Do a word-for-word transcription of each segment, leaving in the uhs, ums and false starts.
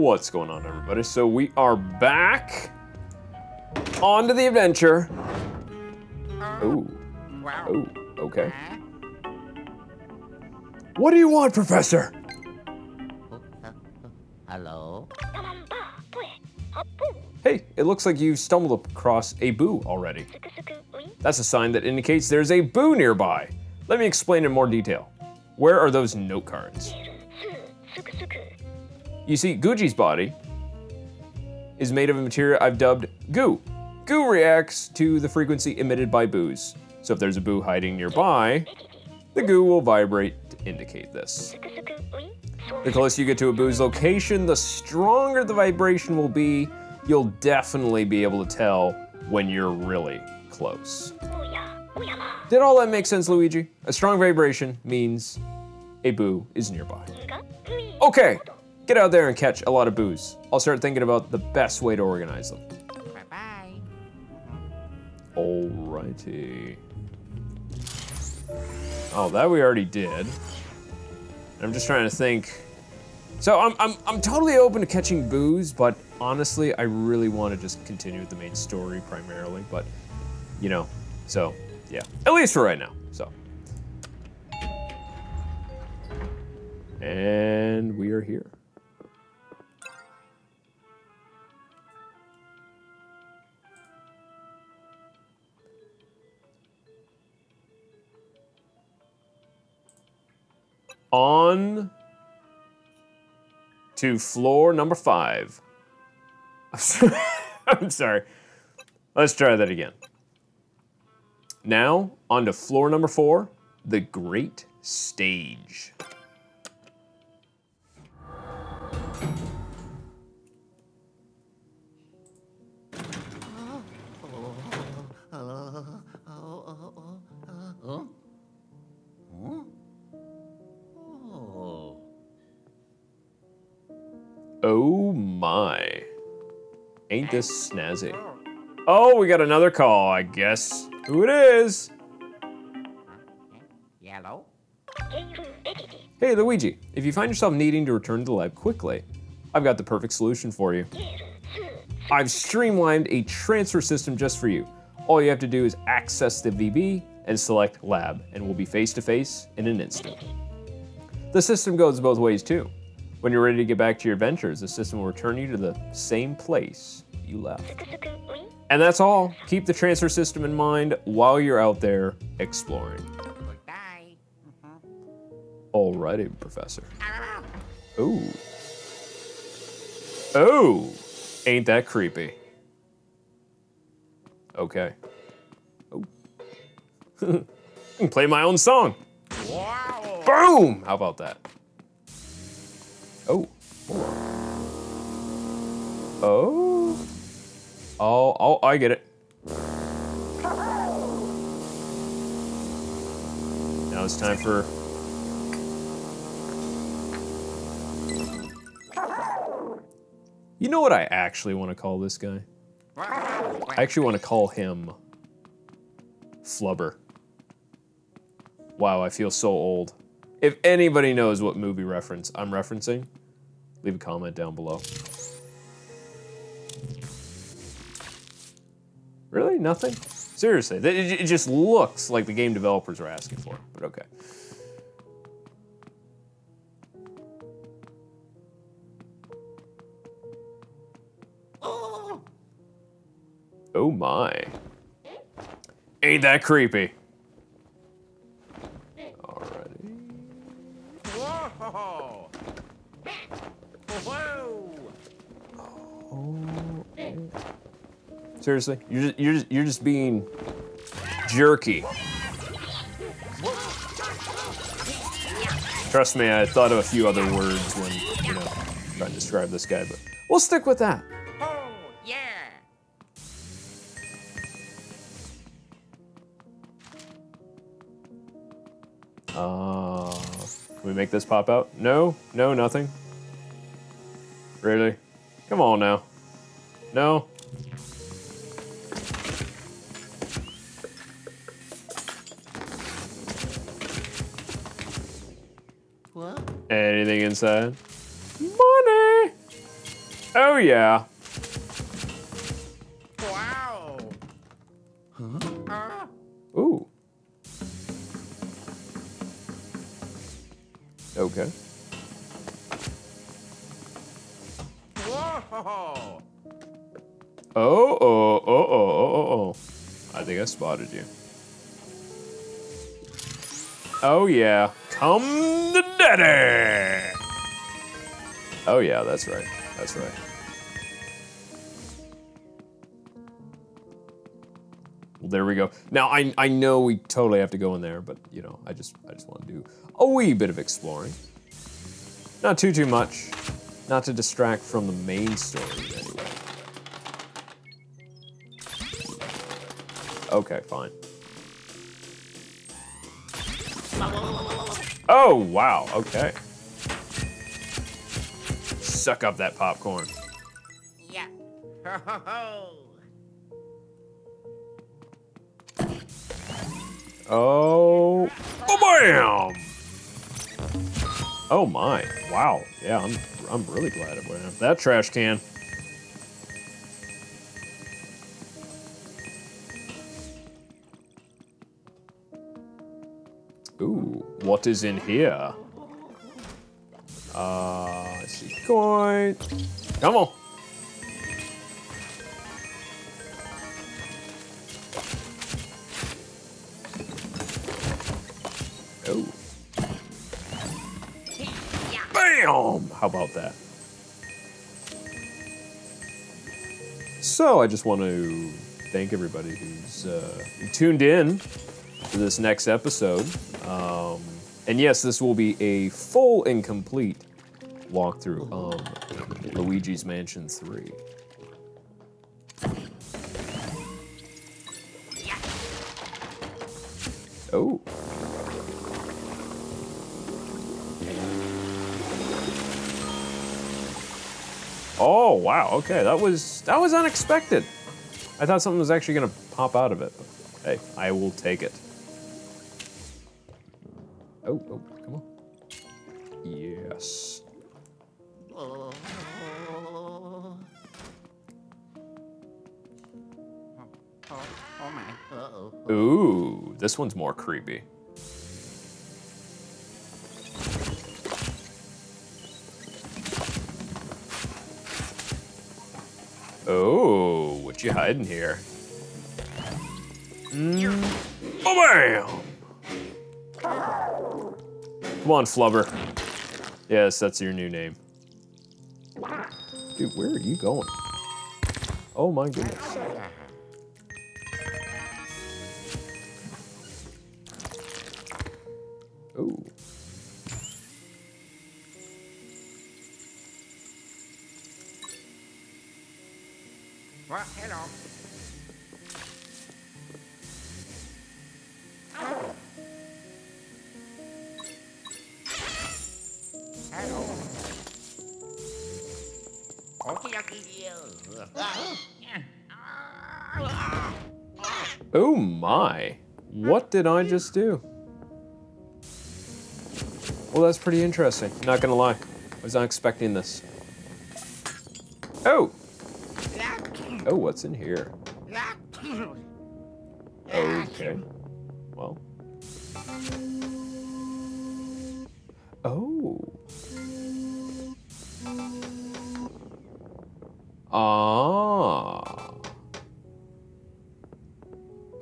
What's going on, everybody? So we are back onto the adventure. Oh, oh, okay. What do you want, Professor? Hello? Hey, it looks like you stumbled across a boo already. That's a sign that indicates there's a boo nearby. Let me explain in more detail. Where are those note cards? You see, Gooigi's body is made of a material I've dubbed goo. Goo reacts to the frequency emitted by boos. So if there's a boo hiding nearby, the goo will vibrate to indicate this. The closer you get to a boo's location, the stronger the vibration will be. You'll definitely be able to tell when you're really close. Did all that make sense, Luigi? A strong vibration means a boo is nearby. Okay, get out there and catch a lot of boos. I'll start thinking about the best way to organize them. Bye-bye. Alrighty. Oh, that we already did. I'm just trying to think. So I'm, I'm, I'm totally open to catching boos, but honestly, I really want to just continue with the main story primarily, but you know, so yeah, at least for right now, so. And we are here. On to floor number five. I'm sorry. I'm sorry. Let's try that again. Now, on to floor number four, the Great Stage. Oh my. Ain't this snazzy. Oh, we got another call, I guess. Who it is? Yellow. Hey, Luigi, if you find yourself needing to return to the lab quickly, I've got the perfect solution for you. I've streamlined a transfer system just for you. All you have to do is access the V B and select lab, and we'll be face to face in an instant. The system goes both ways too. When you're ready to get back to your adventures, the system will return you to the same place you left. And that's all. Keep the transfer system in mind while you're out there exploring. Goodbye. Alrighty, Professor. Ooh. Oh, ain't that creepy. Okay. Oh. I can play my own song. Wow. Boom, how about that? Oh. Oh. Oh, oh, I get it. Now it's time for... You know what I actually want to call this guy? I actually want to call him Flubber. Wow, I feel so old. If anybody knows what movie reference I'm referencing, leave a comment down below. Really? Nothing? Seriously, it just looks like the game developers were asking for it, but okay. Oh my. Ain't that creepy. Seriously, you're just, you're just, you're just being jerky. Trust me, I thought of a few other words when, you know, trying to describe this guy, but we'll stick with that. Oh, yeah. Uh, can we make this pop out? No, no, nothing. Really? Come on now. No. Anything inside? Money! Oh yeah. Wow. Huh? Ah. Ooh. Okay. Whoa. Oh, oh, oh, oh, oh, oh. I think I spotted you. Oh yeah. Come the daddy. Oh yeah, that's right. That's right. Well, there we go. Now I I know we totally have to go in there, but you know, I just I just want to do a wee bit of exploring. Not too too much. Not to distract from the main story anyway. Okay, fine. Oh, wow, okay. Suck up that popcorn. Yeah. Oh, bam! Oh my, wow. Yeah, I'm, I'm really glad it went up that trash can. Ooh, what is in here? Uh, let's see, coin. Come on. Oh. Bam! How about that? So I just want to thank everybody who's uh, who tuned in to this next episode. Um, and yes, this will be a full and complete walkthrough of Luigi's Mansion three. Yeah. Oh. Oh, wow, okay, that was, that was unexpected. I thought something was actually gonna pop out of it, but hey, I will take it. Oh, oh, come on. Yes. Oh, oh, oh my. Uh-oh. Ooh, this one's more creepy. Oh, what you hiding here? Mm. Oh, bam! Come on, Flubber. Yes, that's your new name. Dude, where are you going? Oh my goodness. Ooh. Well, hello. Oh my, what did I just do? Well, that's pretty interesting, not gonna lie. I was not expecting this. Oh! Oh, what's in here? Okay, well. Oh. Ah.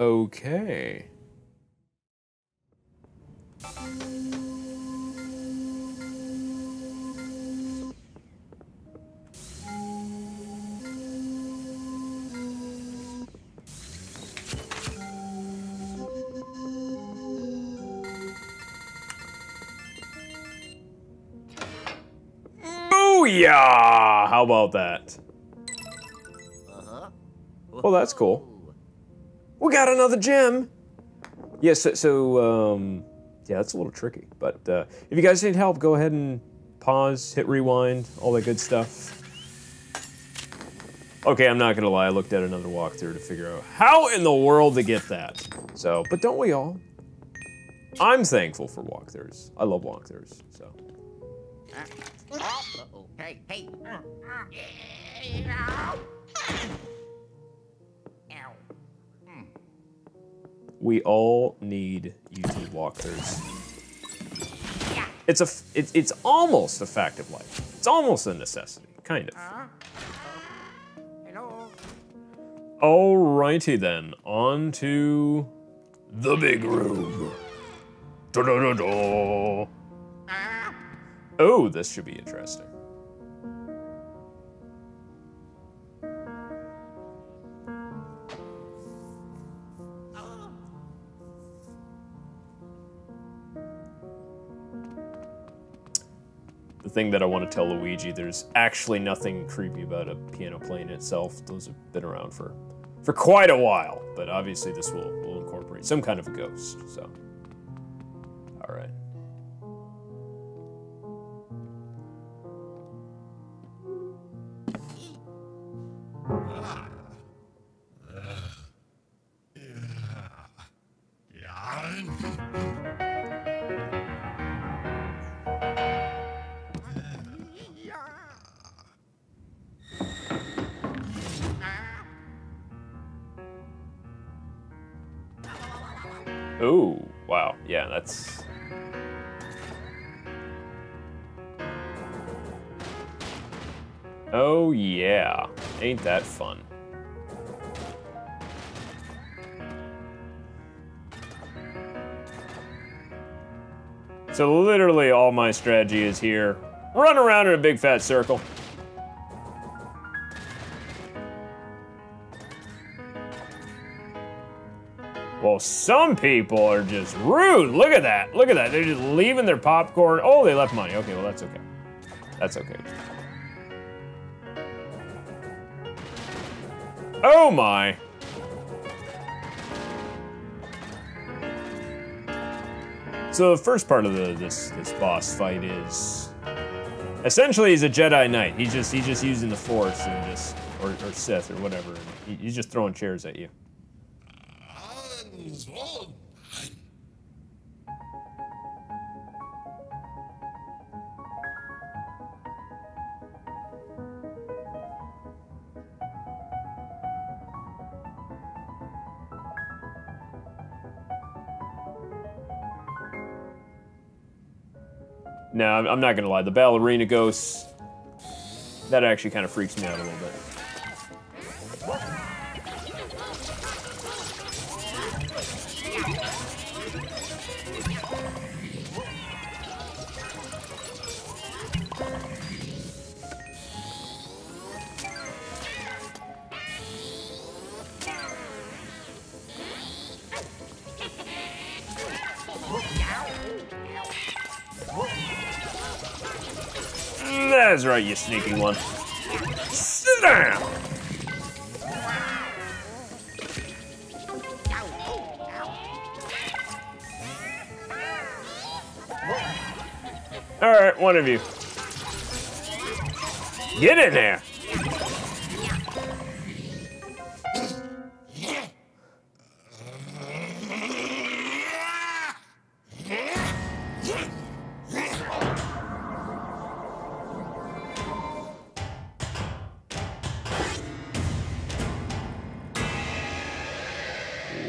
Okay. Booyah! How about that? Well, that's cool. We got another gem. Yeah, so, so um, yeah, that's a little tricky. But uh, if you guys need help, go ahead and pause, hit rewind, all that good stuff. Okay, I'm not gonna lie, I looked at another walkthrough to figure out how in the world to get that. So, but don't we all? I'm thankful for walkthroughs. I love walkthroughs, so. Uh-oh. Hey, hey. We all need YouTube walkthroughs. Yeah. It's a, it, it's almost a fact of life. It's almost a necessity, kind of. Uh, hello. Alrighty then, on to the big room. Da da da da. Uh. Oh, this should be interesting. The thing that I want to tell Luigi, there's actually nothing creepy about a piano playing itself. Those have been around for, for quite a while, but obviously this will, will incorporate some kind of a ghost, so. All right. Oh, wow. Yeah, that's... Oh, yeah. Ain't that fun. So literally all my strategy is here. Run around in a big fat circle. Well, some people are just rude. Look at that. Look at that. They're just leaving their popcorn. Oh, they left money. Okay, well, that's okay. That's okay. Oh, my. So the first part of the, this, this boss fight is... Essentially, he's a Jedi Knight. He's just, he's just using the Force and just... Or, or Sith or whatever. He's just throwing chairs at you. No, I'm not gonna lie, the ballerina ghosts, that actually kind of freaks me out a little bit. That's right, you sneaky one. Sit down! All right, one of you. Get in there!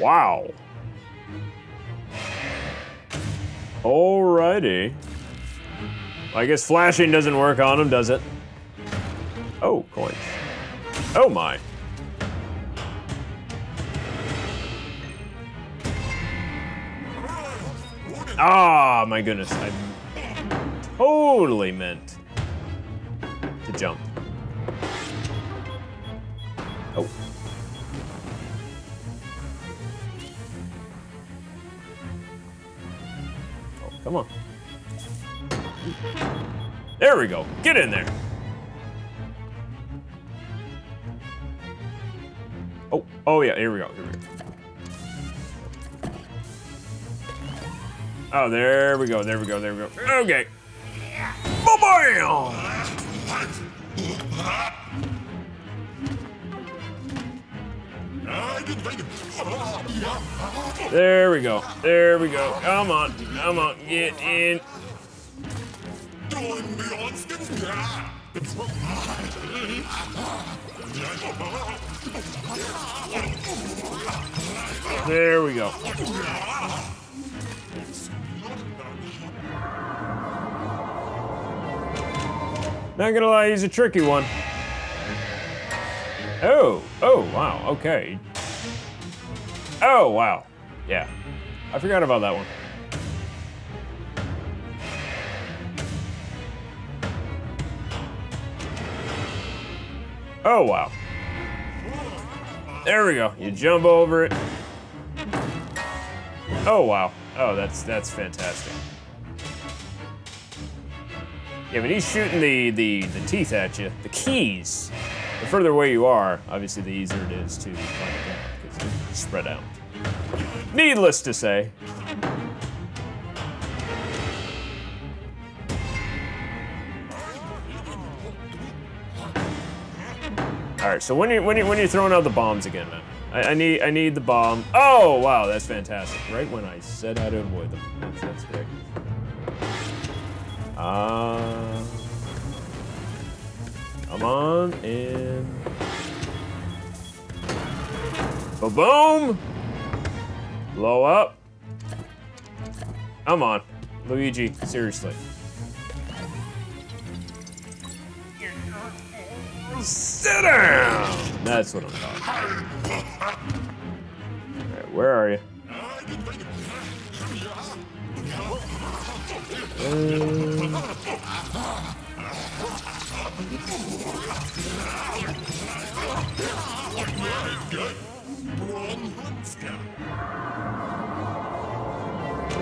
Wow. Alrighty. I guess flashing doesn't work on him, does it? Oh, coins. Oh my. Ah, my goodness. I totally meant to jump. Oh. Come on. There we go. Get in there. Oh, oh yeah, here we go. Here we go. Oh, there we go. There we go. There we go. Okay. Ba-bam! There we go. There we go. Come on. Come on. Get in. There we go. Not gonna lie, he's a tricky one. Oh, oh, wow, okay. Oh, wow, yeah. I forgot about that one. Oh, wow. There we go, you jump over it. Oh, wow, oh, that's that's fantastic. Yeah, but he's shooting the, the, the teeth at you, the keys. The further away you are, obviously, the easier it is to find it down because they're spread out. Needless to say. All right, so when you when you when you're throwing out the bombs again, man, I, I need I need the bomb. Oh wow, that's fantastic! Right when I said how to avoid them, that's, that's great. Ah. Uh... Come on in. Ba-boom! Blow up. Come on, Luigi, seriously. Sit down! That's what I'm talking about. All right, where are you? Uh...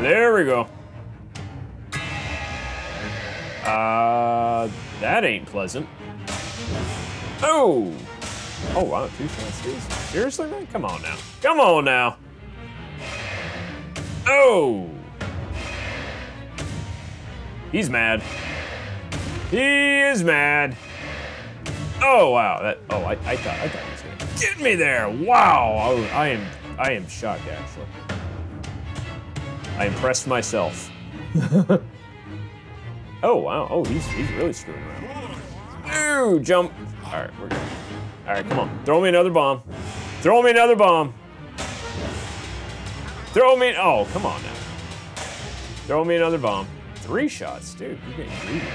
There we go. Uh, that ain't pleasant. Oh! Oh wow, two shots. Seriously, man? Come on now. Come on now. Oh! He's mad. He is mad. Oh wow! That oh, I, I thought I thought he was gonna get me there. Wow! I, I am I am shocked actually. I impressed myself. Oh wow! Oh, he's he's really screwing around. Ooh, jump! All right, we're good. All right, come on. Throw me another bomb. Throw me another bomb. Throw me! Oh, come on now. Throw me another bomb. Three shots, dude. You're getting greedy.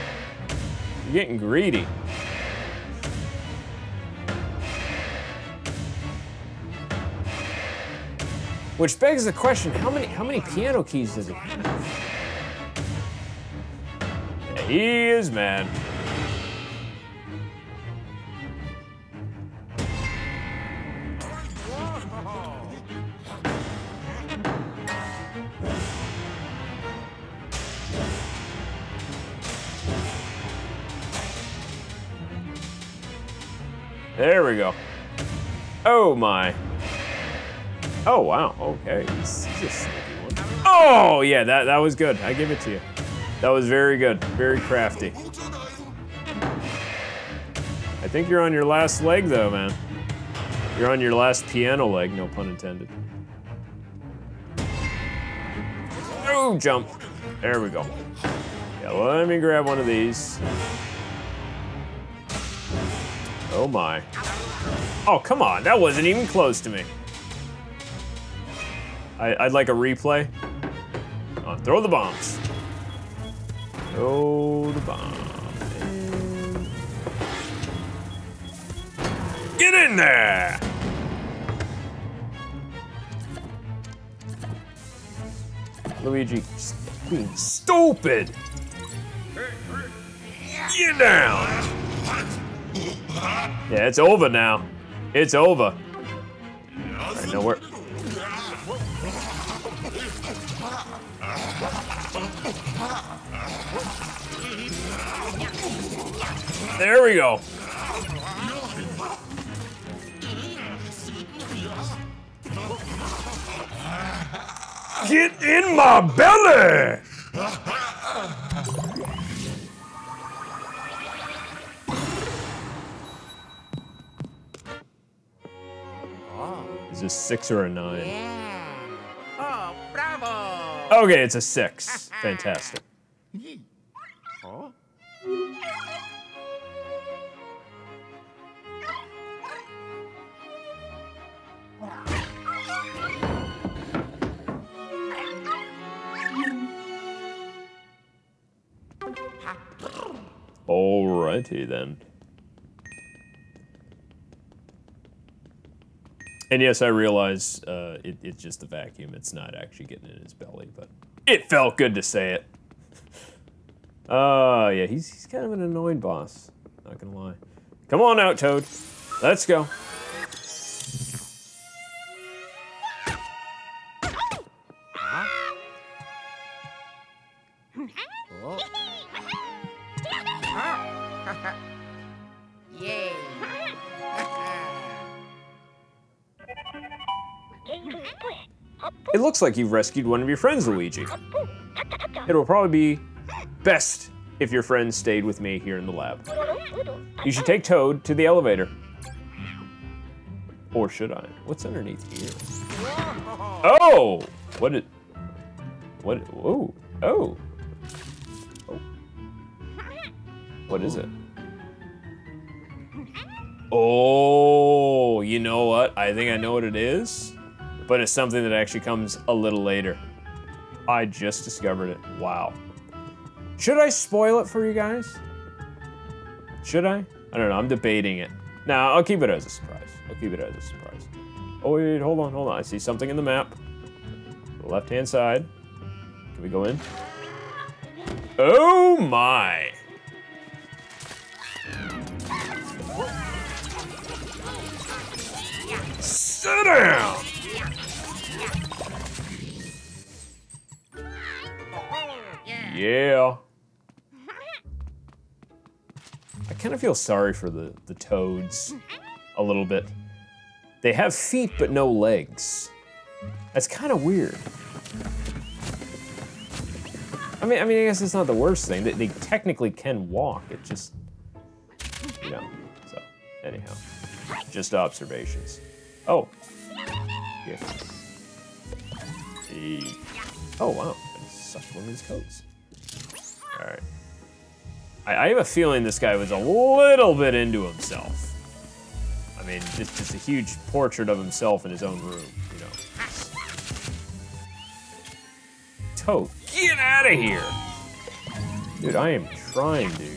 You're getting greedy. Which begs the question, how many how many piano keys does he have? Yeah, he is mad. There we go. Oh my. Oh wow, okay. He's, he's a sneaky one. Oh yeah, that, that was good. I give it to you. That was very good, very crafty. I think you're on your last leg though, man. You're on your last piano leg, no pun intended. Oh, jump. There we go. Yeah, let me grab one of these. Oh my. Oh, come on, that wasn't even close to me. I, I'd like a replay. Come on, throw the bombs. Throw the bomb. And... Get in there! Luigi, just being stupid! Get down! Yeah, it's over now. It's over. All right, nowhere. There we go. Get in my belly! Is this six or a nine? Yeah. Oh, bravo! Okay, it's a six. Fantastic. Oh. Alrighty then. And yes, I realize uh, it, it's just the vacuum. It's not actually getting in his belly, but it felt good to say it. Oh, uh, yeah, he's, he's kind of an annoying boss, not gonna lie. Come on out, Toad. Let's go. It looks like you've rescued one of your friends, Luigi. It will probably be best if your friend stayed with me here in the lab. You should take Toad to the elevator. Or should I? What's underneath here? Oh! What did... What... Whoa. Oh. Oh. What is it? Oh, you know what? I think I know what it is. But it's something that actually comes a little later. I just discovered it. Wow. Should I spoil it for you guys? Should I? I don't know, I'm debating it. Nah, I'll keep it as a surprise. I'll keep it as a surprise. Oh wait, hold on, hold on. I see something in the map. Left-hand side. Can we go in? Oh my! Sit down! Yeah. I kind of feel sorry for the, the toads a little bit. They have feet, but no legs. That's kind of weird. I mean, I mean, I guess it's not the worst thing. They, they technically can walk. It just, you know, so anyhow, just observations. Oh, yeah. Hey. Oh, wow, that's such one of these coats. All right. I, I have a feeling this guy was a little bit into himself. I mean, it's just a huge portrait of himself in his own room, you know. Toad, get out of here! Dude, I am trying to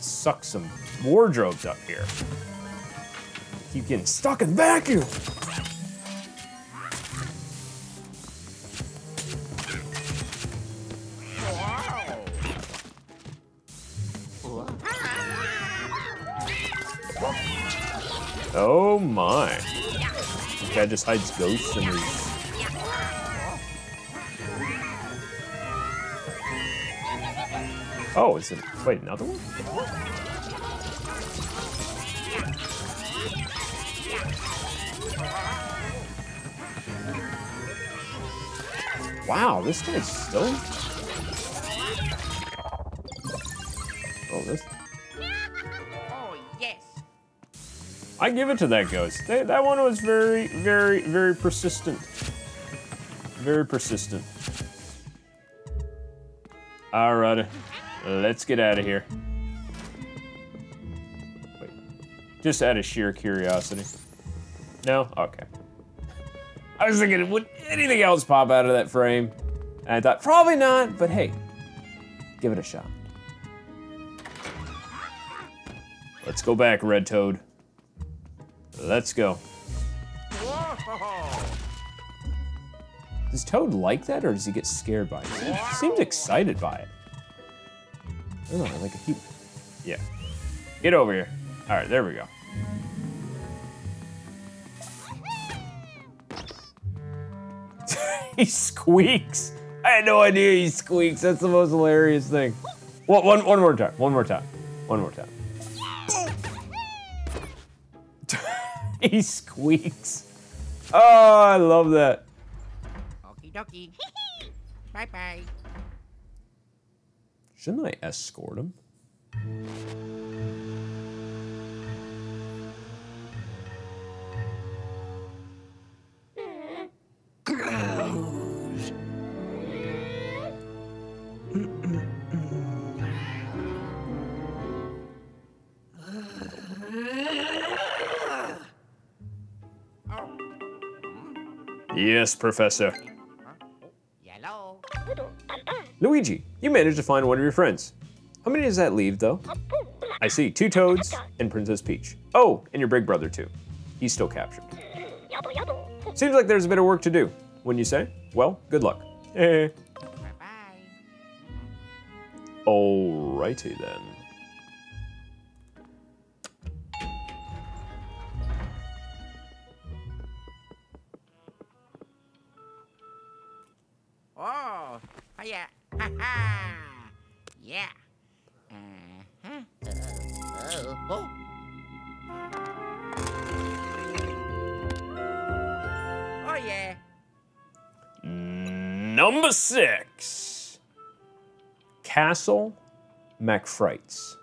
suck some wardrobes up here. I keep getting stuck in vacuum! Oh my. This guy just hides ghosts in his... Oh, is it, wait, another one? Wow, this guy's still... Oh, this... I give it to that ghost. They, that one was very, very, very persistent. Very persistent. Alrighty, let's get out of here. Wait, just out of sheer curiosity. No? Okay. I was thinking, would anything else pop out of that frame? And I thought, probably not, but hey, give it a shot. Let's go back, Red Toad. Let's go. Does Toad like that or does he get scared by it? He seems excited by it. I don't know, like a heap. Yeah. Get over here. All right, there we go. He squeaks. I had no idea he squeaks. That's the most hilarious thing. One, one, one more time, one more time, one more time. He squeaks. Oh, I love that. Okie dokie. Bye bye. Shouldn't I escort him? Yes, Professor. Hello. Luigi, you managed to find one of your friends. How many does that leave, though? I see two Toads and Princess Peach. Oh, and your big brother too. He's still captured. Seems like there's a bit of work to do, wouldn't you say? Well, good luck. Eh. Alrighty then. Oh, yeah, ha ha, yeah. Uh-huh. Uh, oh. Oh yeah. Number six, Castle McFrights.